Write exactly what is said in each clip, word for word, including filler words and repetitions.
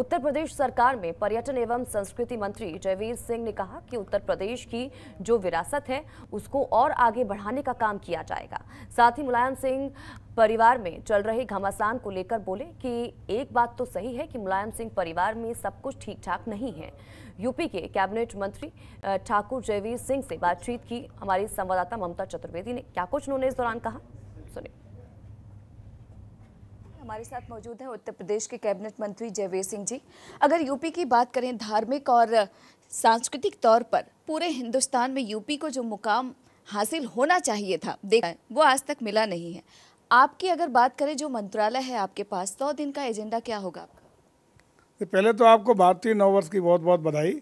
उत्तर प्रदेश सरकार में पर्यटन एवं संस्कृति मंत्री जयवीर सिंह ने कहा कि उत्तर प्रदेश की जो विरासत है उसको और आगे बढ़ाने का काम किया जाएगा। साथ ही मुलायम सिंह परिवार में चल रहे घमासान को लेकर बोले कि एक बात तो सही है कि मुलायम सिंह परिवार में सब कुछ ठीक ठाक नहीं है। यूपी के कैबिनेट मंत्री ठाकुर जयवीर सिंह से बातचीत की हमारी संवाददाता ममता चतुर्वेदी ने। क्या कुछ उन्होंने इस दौरान कहा, सुनिए। हमारे साथ मौजूद हैं उत्तर प्रदेश के कैबिनेट मंत्री जयवीर सिंह जी। अगर यूपी की बात करें, धार्मिक और सांस्कृतिक तौर पर पूरे हिंदुस्तान में यूपी को जो मुकाम हासिल होना चाहिए था, देखा वो आज तक मिला नहीं है। आपकी अगर बात करें, जो मंत्रालय है आपके पास, सौ दिन का एजेंडा क्या होगा आपका? पहले तो आपको भारतीय नववर्ष की बहुत बहुत बधाई।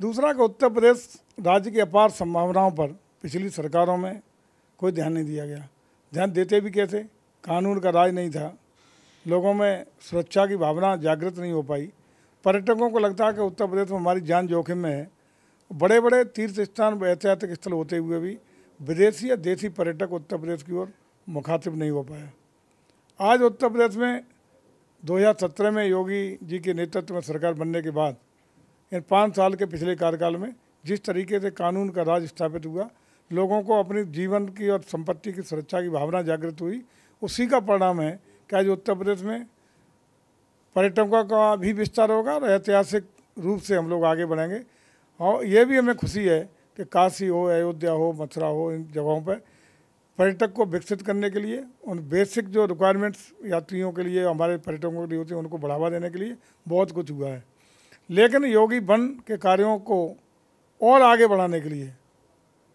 दूसरा कि उत्तर प्रदेश राज्य की अपार संभावनाओं पर पिछली सरकारों में कोई ध्यान नहीं दिया गया। ध्यान देते भी कैसे? कानून का राज नहीं था, लोगों में सुरक्षा की भावना जागृत नहीं हो पाई। पर्यटकों को लगता है कि उत्तर प्रदेश में हमारी जान जोखिम में है। बड़े बड़े तीर्थ स्थान व ऐतिहासिक स्थल होते हुए भी विदेशी या देसी पर्यटक उत्तर प्रदेश की ओर मुखातिब नहीं हो पाया। आज उत्तर प्रदेश में दो हज़ार सत्रह में योगी जी के नेतृत्व में सरकार बनने के बाद इन पाँच साल के पिछले कार्यकाल में जिस तरीके से कानून का राज स्थापित हुआ, लोगों को अपने जीवन की और संपत्ति की सुरक्षा की भावना जागृत हुई, उसी का परिणाम है कि आज उत्तर प्रदेश में पर्यटकों का भी विस्तार होगा और ऐतिहासिक रूप से हम लोग आगे बढ़ेंगे। और ये भी हमें खुशी है कि काशी हो, अयोध्या हो, मथुरा हो, इन जगहों पर पर्यटक को विकसित करने के लिए, उन बेसिक जो रिक्वायरमेंट्स यात्रियों के लिए, हमारे पर्यटकों के लिए होती है, उनको बढ़ावा देने के लिए बहुत कुछ हुआ है। लेकिन योगी वन के कार्यों को और आगे बढ़ाने के लिए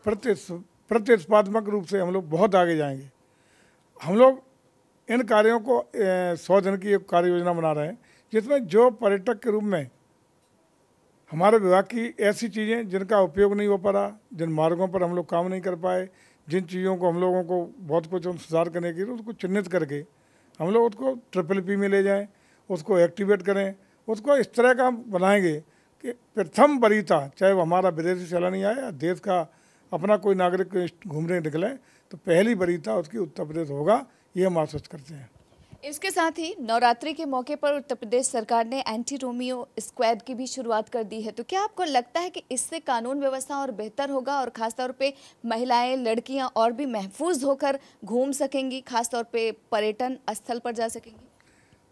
प्रतिस्पर्धात्मक रूप से हम लोग बहुत आगे जाएंगे। हम लोग इन कार्यों को सौ दिन की एक कार्य योजना बना रहे हैं, जिसमें जो पर्यटक के रूप में हमारे विभाग की ऐसी चीज़ें जिनका उपयोग नहीं हो पा रहा, जिन मार्गों पर हम लोग काम नहीं कर पाए, जिन चीज़ों को हम लोगों को बहुत कुछ सुधार करने के लिए, उसको चिन्हित करके हम लोग उसको ट्रिपल पी में ले जाएं, उसको एक्टिवेट करें, उसको इस तरह का बनाएंगे कि प्रथम वरीयता, चाहे वो हमारा विदेशी सैलानी आए या देश का अपना कोई नागरिक घूमने निकले, तो पहली वरीयता उसकी उत्तर प्रदेश होगा, ये हम आश्वस्त करते हैं। इसके साथ ही नवरात्रि के मौके पर उत्तर प्रदेश सरकार ने एंटी रोमियो स्क्वाड की भी शुरुआत कर दी है, तो क्या आपको लगता है कि इससे कानून व्यवस्था और बेहतर होगा और खासतौर पे महिलाएं, लड़कियां और भी महफूज होकर घूम सकेंगी, खासतौर पे पर्यटन स्थल पर जा सकेंगी?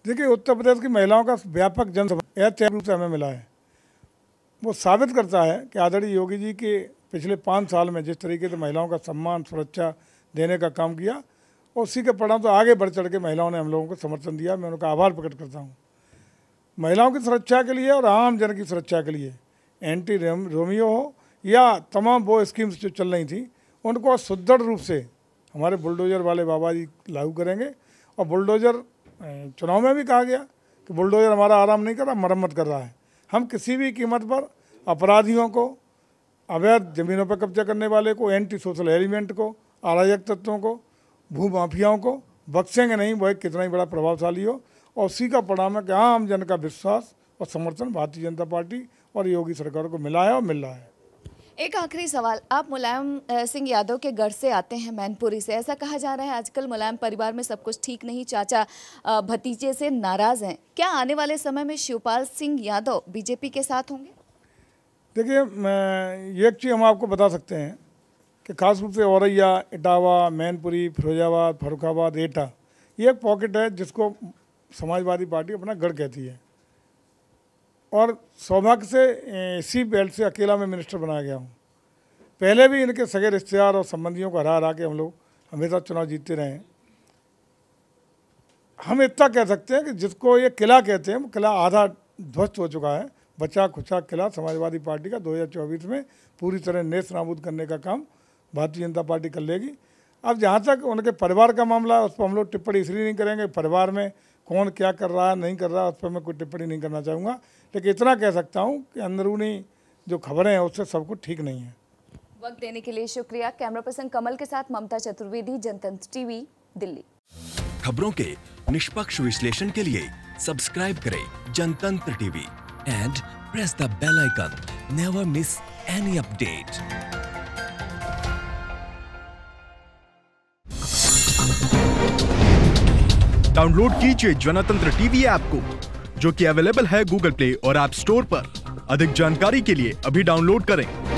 देखिए, उत्तर प्रदेश की महिलाओं का व्यापक जनसभा ऐतिहासिक हमें मिला है, वो साबित करता है कि आदरणीय योगी जी के पिछले पाँच साल में जिस तरीके से महिलाओं का सम्मान, सुरक्षा देने का काम किया, और उसी के परिणाम तो आगे बढ़ चढ़ के महिलाओं ने हम लोगों को समर्थन दिया। मैं उनका आभार प्रकट करता हूँ। महिलाओं की सुरक्षा के लिए और आम जन की सुरक्षा के लिए एंटी रोमियो हो या तमाम वो स्कीम्स जो चल रही थी, उनको सुदृढ़ रूप से हमारे बुलडोज़र वाले बाबा जी लागू करेंगे। और बुलडोज़र चुनाव में भी कहा गया कि बुलडोज़र हमारा आराम नहीं कर रहा, मरम्मत कर रहा है। हम किसी भी कीमत पर अपराधियों को, अवैध ज़मीनों पर कब्जा करने वाले को, एंटी सोशल एलिमेंट को, अराजक तत्वों को, भू माफियाओं को बख्शेंगे नहीं, वह कितना ही बड़ा प्रभावशाली हो। और उसी का परिणाम है कि आम जन का विश्वास और समर्थन भारतीय जनता पार्टी और योगी सरकार को मिला है और मिल रहा है। एक आखिरी सवाल, आप मुलायम सिंह यादव के घर से आते हैं, मैनपुरी से। ऐसा कहा जा रहा है आजकल मुलायम परिवार में सब कुछ ठीक नहीं, चाचा भतीजे से नाराज़ हैं, क्या आने वाले समय में शिवपाल सिंह यादव बीजेपी के साथ होंगे? देखिए, ये एक चीज़ हम आपको बता सकते हैं कि खास रूप से औरैया, इटावा, मैनपुरी, फिरोजाबाद, फर्रुखाबाद, एटा, ये एक पॉकेट है जिसको समाजवादी पार्टी अपना गढ़ कहती है। और सौभाग्य से इसी बेल्ट से अकेला मैं मिनिस्टर बनाया गया हूँ। पहले भी इनके सगे रिश्तेदार और संबंधियों को हरा हरा के हम लोग हमेशा चुनाव जीतते रहे हैं। हम इतना कह सकते हैं कि जिसको ये किला कहते हैं, किला आधा ध्वस्त हो चुका है। बचा खुचा किला समाजवादी पार्टी का दो हज़ार चौबीस में पूरी तरह नेस्त नाबूद करने का काम भारतीय जनता पार्टी कर लेगी। अब जहाँ तक उनके परिवार का मामला है, उस पर हम लोग टिप्पणी इसलिए नहीं करेंगे, परिवार में कौन क्या कर रहा है, नहीं कर रहा, उस पर मैं कोई टिप्पणी नहीं करना चाहूँगा। लेकिन इतना कह सकता हूँ कि अंदरूनी जो खबरें हैं उससे सब कुछ ठीक नहीं है। वक्त देने के लिए शुक्रिया। कैमरा पर्सन कमल के साथ ममता चतुर्वेदी, जनतंत्र टीवी, दिल्ली। खबरों के निष्पक्ष विश्लेषण के लिए सब्सक्राइब करें Jantantra TV and press the bell icon. Never miss any update. Download कीजिए जनतंत्र टीवी ऐप को, जो कि अवेलेबल है गूगल प्ले और ऐप स्टोर पर। अधिक जानकारी के लिए अभी डाउनलोड करें।